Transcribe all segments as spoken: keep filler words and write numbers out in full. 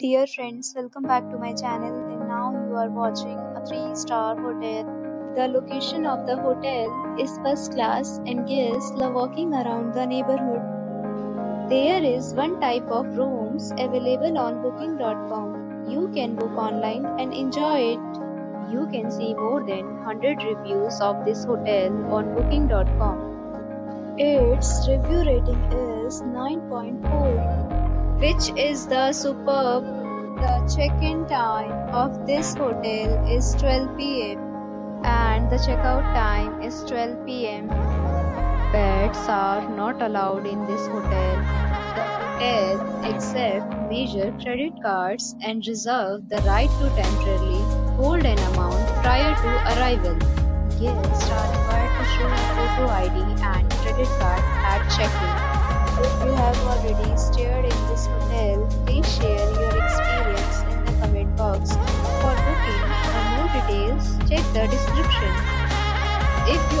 Dear friends, welcome back to my channel, and now you are watching a three star hotel. The location of the hotel is first class and guests love walking around the neighborhood. There is one type of rooms available on booking dot com. You can book online and enjoy it. You can see more than one hundred reviews of this hotel on booking dot com. Its review rating is nine point four. Which is the superb. The check-in time of this hotel is twelve p m and the check-out time is twelve p m Pets are not allowed in this hotel. The hotel accepts major credit cards and reserves the right to temporarily hold an amount prior to arrival. Guests are required to show a photo I D and credit card at check-in. If you have already stayed in this hotel, please share your experience in the comment box. For booking or more details, check the description. If you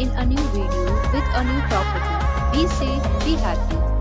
in a new video with a new property. Be safe, be happy.